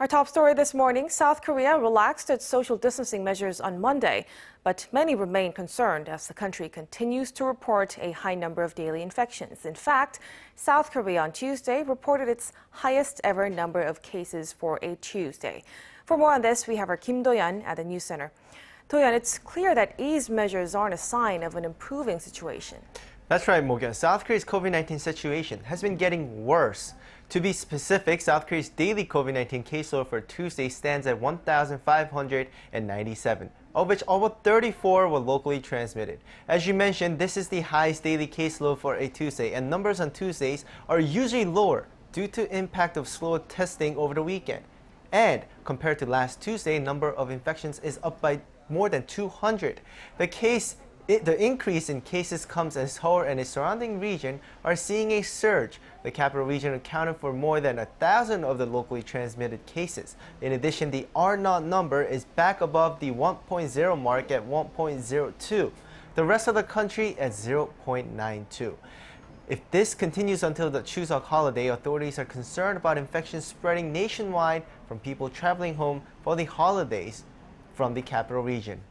Our top story this morning, South Korea relaxed its social distancing measures on Monday, but many remain concerned as the country continues to report a high number of daily infections. In fact, South Korea on Tuesday reported its highest ever number of cases for a Tuesday. For more on this, we have our Kim Do-yeon at the news center. Do-yeon, it's clear that these measures aren't a sign of an improving situation. That's right, Mok-yeon. South Korea's COVID-19 situation has been getting worse. To be specific, South Korea's daily COVID-19 caseload for Tuesday stands at 1,597, of which about 34 were locally transmitted. As you mentioned, this is the highest daily caseload for a Tuesday, and numbers on Tuesdays are usually lower due to impact of slow testing over the weekend. And compared to last Tuesday, number of infections is up by more than 200. The increase in cases comes as Seoul and its surrounding region are seeing a surge. The capital region accounted for more than 1,000 of the locally transmitted cases. In addition, the R-naught number is back above the 1.0 mark at 1.02. The rest of the country at 0.92. If this continues until the Chuseok holiday, authorities are concerned about infections spreading nationwide from people traveling home for the holidays from the capital region.